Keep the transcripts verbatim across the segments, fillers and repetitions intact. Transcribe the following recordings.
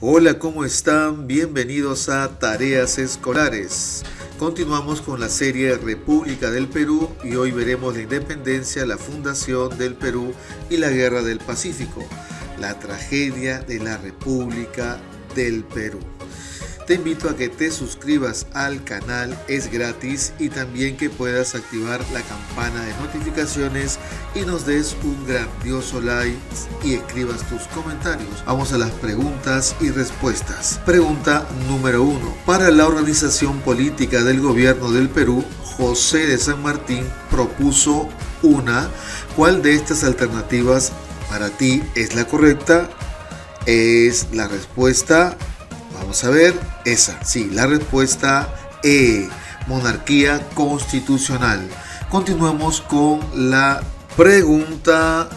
Hola, ¿cómo están? Bienvenidos a Tareas Escolares. Continuamos con la serie República del Perú y hoy veremos la independencia, la fundación del Perú y la Guerra del Pacífico, la tragedia de la República del Perú. Te invito a que te suscribas al canal, es gratis, y también que puedas activar la campana de notificaciones y nos des un grandioso like y escribas tus comentarios. Vamos a las preguntas y respuestas. Pregunta número uno. Para la organización política del gobierno del Perú, José de San Martín propuso una. ¿Cuál de estas alternativas para ti es la correcta? Es la respuesta... Vamos a ver esa. Sí, la respuesta E, monarquía constitucional. Continuemos con la pregunta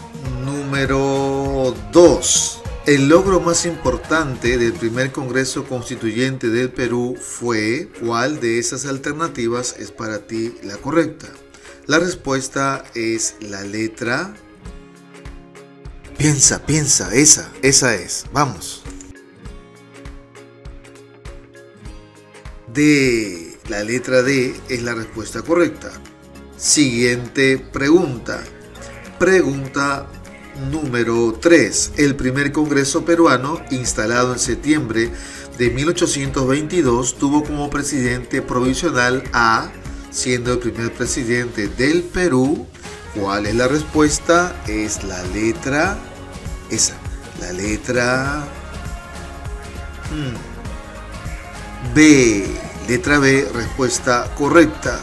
número dos. El logro más importante del primer Congreso Constituyente del Perú fue, ¿cuál de esas alternativas es para ti la correcta? La respuesta es la letra. Piensa, piensa, esa, esa es. Vamos. D. La letra D es la respuesta correcta. Siguiente pregunta. Pregunta número tres. El primer Congreso peruano, instalado en septiembre de mil ochocientos veintidós, tuvo como presidente provisional a, siendo el primer presidente del Perú. ¿Cuál es la respuesta? Es la letra... Esa. La letra... Hmm. B, letra B, respuesta correcta.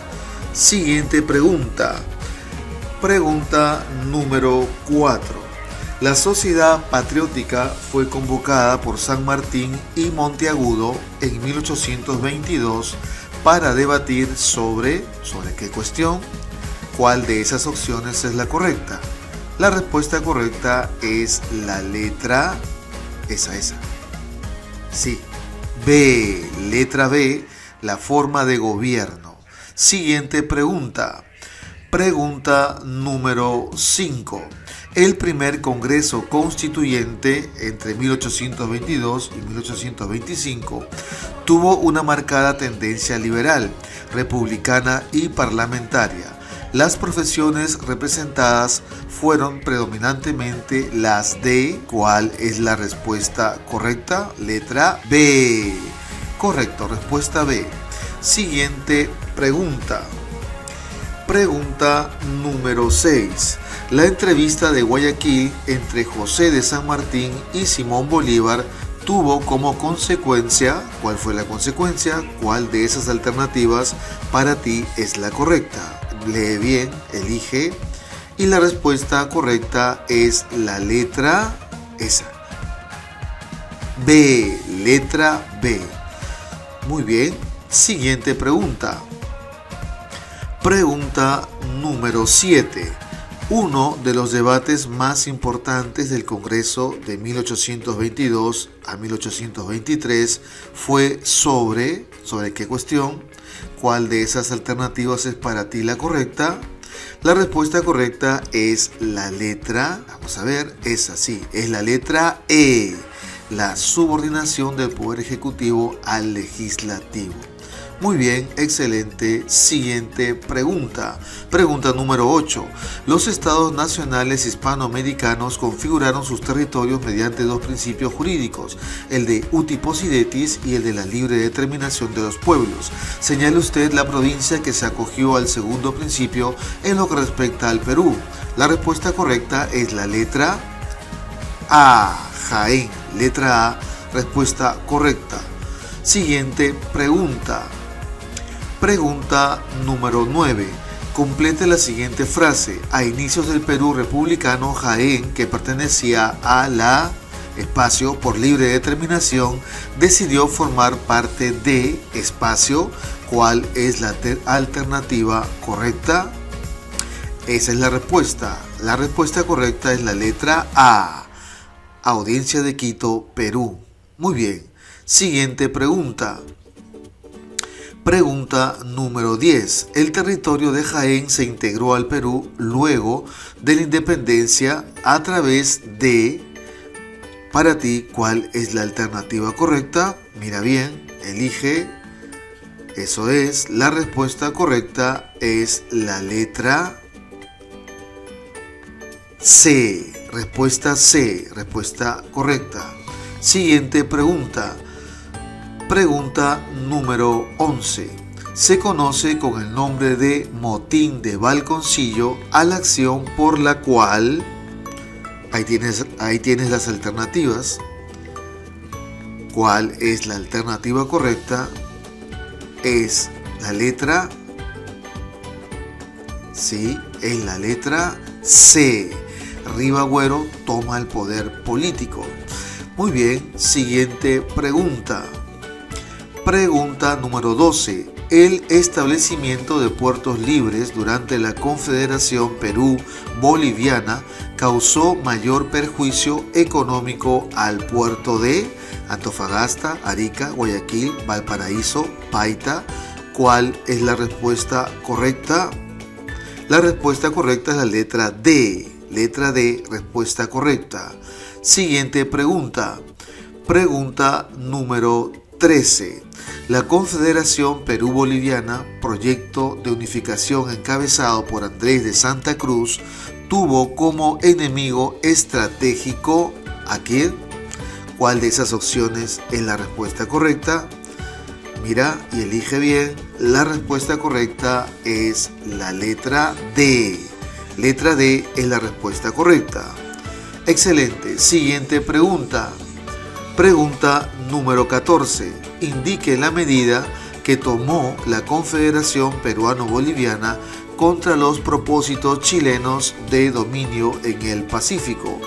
Siguiente pregunta. Pregunta número cuatro. La Sociedad Patriótica fue convocada por San Martín y Monteagudo en mil ochocientos veintidós para debatir sobre, ¿sobre qué cuestión? ¿Cuál de esas opciones es la correcta? La respuesta correcta es la letra... Esa, esa. Sí. B, letra B, la forma de gobierno. Siguiente pregunta. Pregunta número cinco. El primer Congreso Constituyente entre mil ochocientos veintidós y mil ochocientos veinticinco tuvo una marcada tendencia liberal, republicana y parlamentaria. Las profesiones representadas fueron predominantemente las de... ¿Cuál es la respuesta correcta? Letra B. Correcto, respuesta B. Siguiente pregunta. Pregunta número seis. La entrevista de Guayaquil entre José de San Martín y Simón Bolívar tuvo como consecuencia... ¿Cuál fue la consecuencia? ¿Cuál de esas alternativas para ti es la correcta? Lee bien, elige, y la respuesta correcta es la letra esa. B, letra B. Muy bien, siguiente pregunta. Pregunta número siete. Uno de los debates más importantes del Congreso de mil ochocientos veintidós a mil ochocientos veintitrés fue sobre, ¿sobre qué cuestión? ¿Cuál de esas alternativas es para ti la correcta? La respuesta correcta es la letra, vamos a ver, es así, es la letra E, la subordinación del Poder Ejecutivo al Legislativo. Muy bien, excelente. Siguiente pregunta. Pregunta número ocho. Los estados nacionales hispanoamericanos configuraron sus territorios mediante dos principios jurídicos, el de uti possidetis y el de la libre determinación de los pueblos. Señale usted la provincia que se acogió al segundo principio en lo que respecta al Perú. La respuesta correcta es la letra A, Jaén. Letra A, respuesta correcta. Siguiente pregunta. Pregunta número nueve. Complete la siguiente frase. A inicios del Perú republicano, Jaén, que pertenecía a la espacio por libre determinación, decidió formar parte de espacio. ¿Cuál es la alternativa correcta? Esa es la respuesta. La respuesta correcta es la letra A. Audiencia de Quito, Perú. Muy bien. Siguiente pregunta. Pregunta número diez. El territorio de Jaén se integró al Perú luego de la independencia a través de... Para ti, ¿cuál es la alternativa correcta? Mira bien, elige. Eso es, la respuesta correcta es la letra C. Respuesta C, respuesta correcta. Siguiente pregunta. Pregunta número once. Se conoce con el nombre de Motín de Balconcillo a la acción por la cual... Ahí tienes, ahí tienes las alternativas. ¿Cuál es la alternativa correcta? Es la letra... Sí, es la letra C. Riva-Agüero toma el poder político. Muy bien, siguiente pregunta. Pregunta número doce. El establecimiento de puertos libres durante la Confederación Perú-Boliviana causó mayor perjuicio económico al puerto de Antofagasta, Arica, Guayaquil, Valparaíso, Paita. ¿Cuál es la respuesta correcta? La respuesta correcta es la letra D. Letra D, respuesta correcta. Siguiente pregunta. Pregunta número trece. La Confederación Perú-Boliviana, proyecto de unificación encabezado por Andrés de Santa Cruz, tuvo como enemigo estratégico ¿a quién? ¿Cuál de esas opciones es la respuesta correcta? Mira y elige bien. La respuesta correcta es la letra D. Letra D es la respuesta correcta. Excelente. Siguiente pregunta. Pregunta número catorce. Indique la medida que tomó la Confederación Peruano-Boliviana contra los propósitos chilenos de dominio en el Pacífico.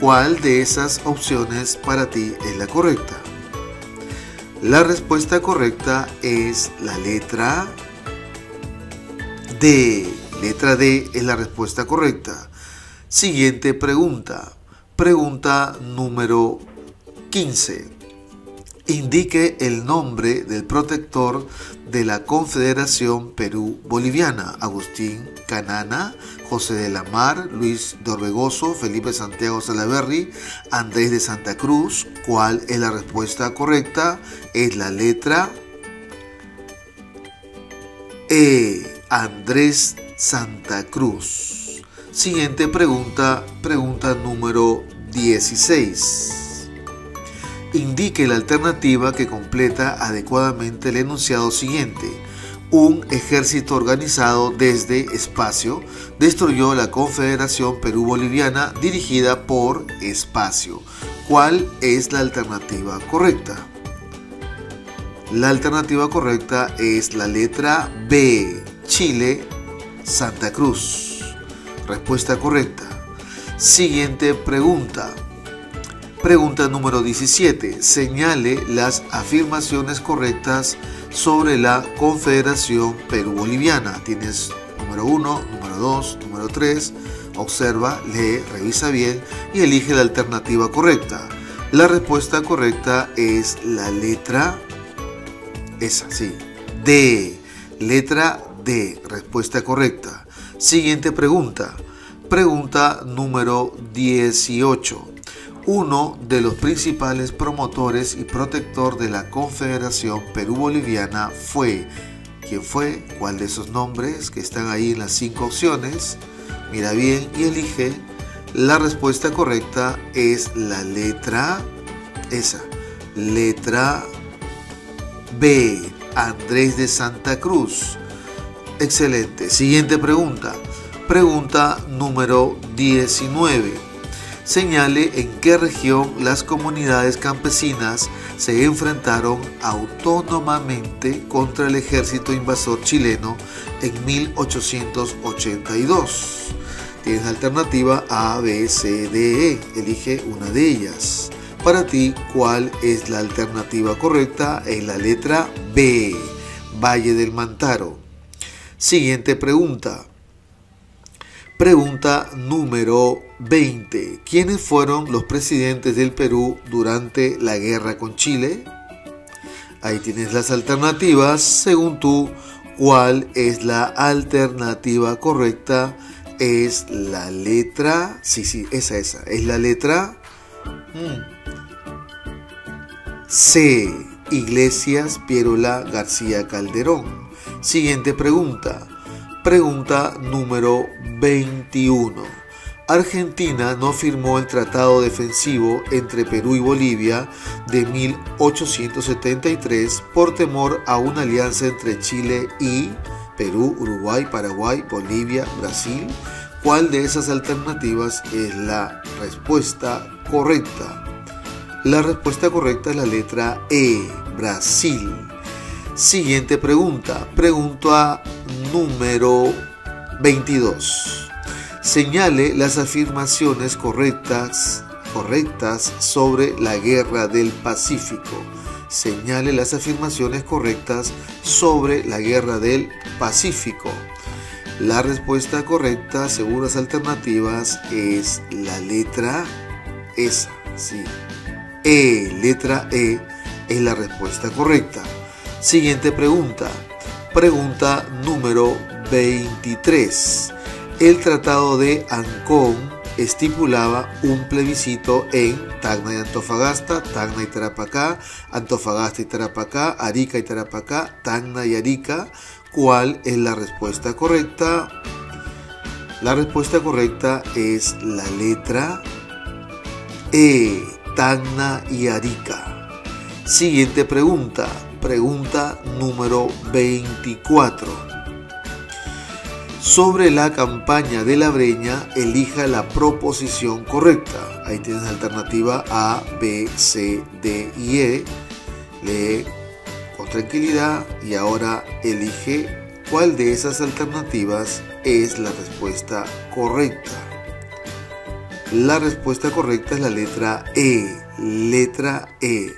¿Cuál de esas opciones para ti es la correcta? La respuesta correcta es la letra D. Letra D es la respuesta correcta. Siguiente pregunta. Pregunta número quince. Indique el nombre del protector de la Confederación Perú-Boliviana. Agustín Canana, José de la Mar, Luis de Orbegoso, Felipe Santiago Salaberry, Andrés de Santa Cruz. ¿Cuál es la respuesta correcta? Es la letra E. Andrés Santa Cruz. Siguiente pregunta, pregunta número dieciséis. Indique la alternativa que completa adecuadamente el enunciado siguiente. Un ejército organizado desde espacio destruyó la Confederación Perú-Boliviana dirigida por espacio. ¿Cuál es la alternativa correcta? La alternativa correcta es la letra B. Chile, Santa Cruz. Respuesta correcta. Siguiente pregunta. Pregunta número diecisiete. Señale las afirmaciones correctas sobre la Confederación Perú-Boliviana. Tienes número uno, número dos, número tres. Observa, lee, revisa bien y elige la alternativa correcta. La respuesta correcta es la letra... Esa, sí. D. Letra D. Respuesta correcta. Siguiente pregunta. Pregunta número dieciocho. Uno de los principales promotores y protector de la Confederación Perú-Boliviana fue... ¿Quién fue? ¿Cuál de esos nombres que están ahí en las cinco opciones? Mira bien y elige. La respuesta correcta es la letra... Esa. Letra B. Andrés de Santa Cruz. Excelente. Siguiente pregunta. Pregunta número diecinueve. Señale en qué región las comunidades campesinas se enfrentaron autónomamente contra el ejército invasor chileno en mil ochocientos ochenta y dos. Tienes la alternativa A, B, C, D, E. Elige una de ellas. Para ti, ¿cuál es la alternativa correcta? Es la letra B, Valle del Mantaro. Siguiente pregunta. Pregunta número veinte. ¿Quiénes fueron los presidentes del Perú durante la guerra con Chile? Ahí tienes las alternativas. Según tú, ¿cuál es la alternativa correcta? Es la letra... Sí, sí, esa, esa. Es la letra... Mm. C. Iglesias, Pierola, García Calderón. Siguiente pregunta. Pregunta número veintiuno. Argentina no firmó el Tratado Defensivo entre Perú y Bolivia de mil ochocientos setenta y tres por temor a una alianza entre Chile y Perú, Uruguay, Paraguay, Bolivia, Brasil. ¿Cuál de esas alternativas es la respuesta correcta? La respuesta correcta es la letra E, Brasil. Siguiente pregunta, pregunta número veintidós. Señale las afirmaciones correctas, correctas sobre la Guerra del Pacífico. Señale las afirmaciones correctas sobre la Guerra del Pacífico. La respuesta correcta, según las alternativas, es la letra S. Sí. E, letra E, es la respuesta correcta. Siguiente pregunta. Pregunta número veintitrés. El Tratado de Ancón estipulaba un plebiscito en Tacna y Antofagasta, Tacna y Tarapacá, Antofagasta y Tarapacá, Arica y Tarapacá, Tacna y Arica. ¿Cuál es la respuesta correcta? La respuesta correcta es la letra E, Tacna y Arica. Siguiente pregunta, pregunta número veinticuatro. Sobre la campaña de la Breña, elija la proposición correcta. Ahí tienes la alternativa A, B, C, D y E. Lee con tranquilidad y ahora elige cuál de esas alternativas es la respuesta correcta. La respuesta correcta es la letra E. Letra E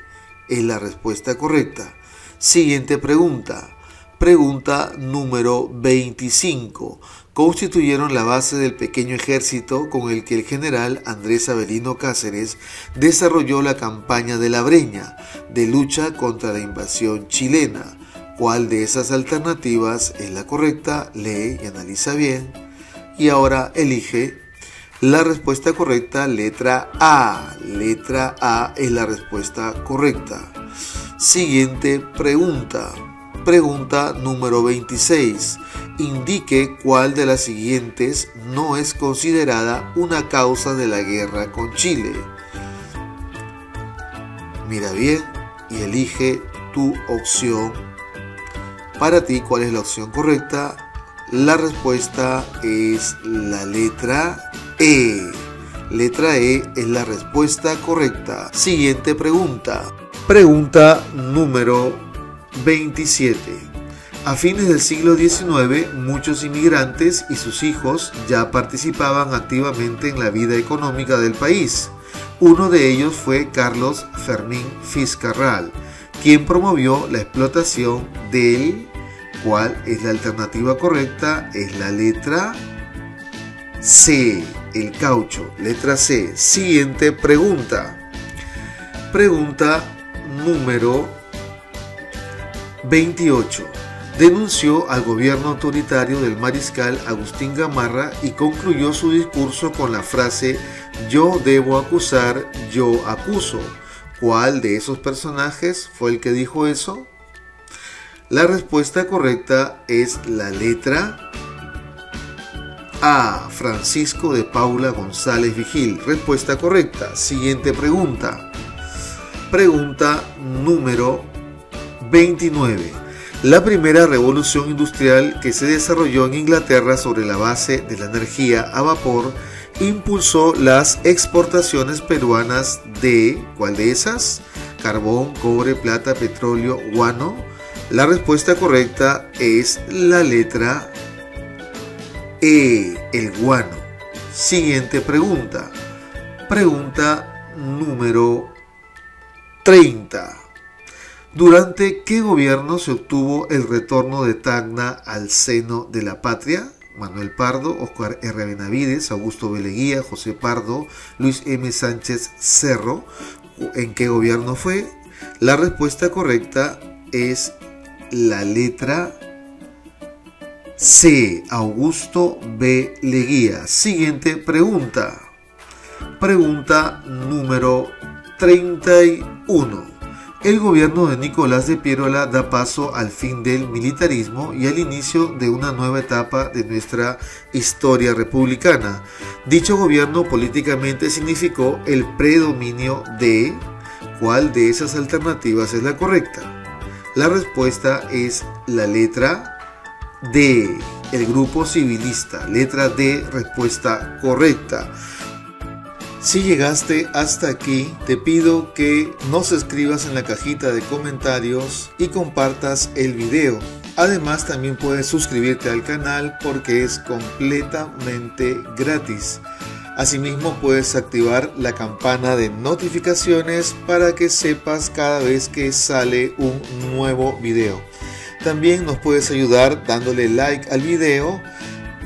es la respuesta correcta. Siguiente pregunta. Pregunta número veinticinco. Constituyeron la base del pequeño ejército con el que el general Andrés Avelino Cáceres desarrolló la campaña de la Breña, de lucha contra la invasión chilena. ¿Cuál de esas alternativas es la correcta? Lee y analiza bien. Y ahora elige la respuesta correcta, letra A. Letra A es la respuesta correcta. Siguiente pregunta. Pregunta número veintiséis. Indique cuál de las siguientes no es considerada una causa de la guerra con Chile. Mira bien y elige tu opción. Para ti, ¿cuál es la opción correcta? La respuesta es la letra E. Letra E es la respuesta correcta. Siguiente pregunta. Pregunta número veintisiete. A fines del siglo diecinueve, muchos inmigrantes y sus hijos ya participaban activamente en la vida económica del país. Uno de ellos fue Carlos Fermín Fiscarral, quien promovió la explotación del... ¿Cuál es la alternativa correcta? Es la letra C, el caucho. Letra C. Siguiente pregunta. Pregunta número veintiocho. Denunció al gobierno autoritario del mariscal Agustín Gamarra y concluyó su discurso con la frase "Yo debo acusar, yo acuso". ¿Cuál de esos personajes fue el que dijo eso? La respuesta correcta es la letra A, Francisco de Paula González Vigil. Respuesta correcta. Siguiente pregunta. Pregunta número veintinueve. La primera revolución industrial que se desarrolló en Inglaterra sobre la base de la energía a vapor impulsó las exportaciones peruanas de... ¿cuál de esas? Carbón, cobre, plata, petróleo, guano. La respuesta correcta es la letra E, el guano. Siguiente pregunta. Pregunta número treinta. ¿Durante qué gobierno se obtuvo el retorno de Tacna al seno de la patria? Manuel Pardo, Oscar R. Benavides, Augusto B. Leguía, José Pardo, Luis M. Sánchez Cerro. ¿En qué gobierno fue? La respuesta correcta es la letra C, Augusto B. Leguía. Siguiente pregunta. Pregunta número treinta y uno. El gobierno de Nicolás de Pierola da paso al fin del militarismo y al inicio de una nueva etapa de nuestra historia republicana. Dicho gobierno políticamente significó el predominio de... ¿Cuál de esas alternativas es la correcta? La respuesta es la letra D, el Grupo Civilista. Letra D, respuesta correcta. Si llegaste hasta aquí, te pido que nos escribas en la cajita de comentarios y compartas el video. Además, también puedes suscribirte al canal porque es completamente gratis. Asimismo, puedes activar la campana de notificaciones para que sepas cada vez que sale un nuevo video. También nos puedes ayudar dándole like al video.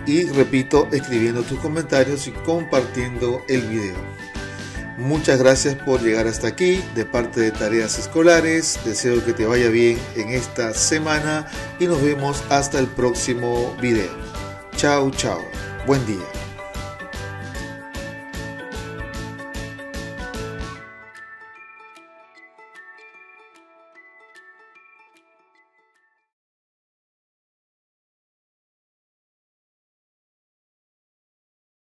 Y repito, escribiendo tus comentarios y compartiendo el video. Muchas gracias por llegar hasta aquí. De parte de Tareas Escolares, deseo que te vaya bien en esta semana y nos vemos hasta el próximo video. Chao, chao. Buen día.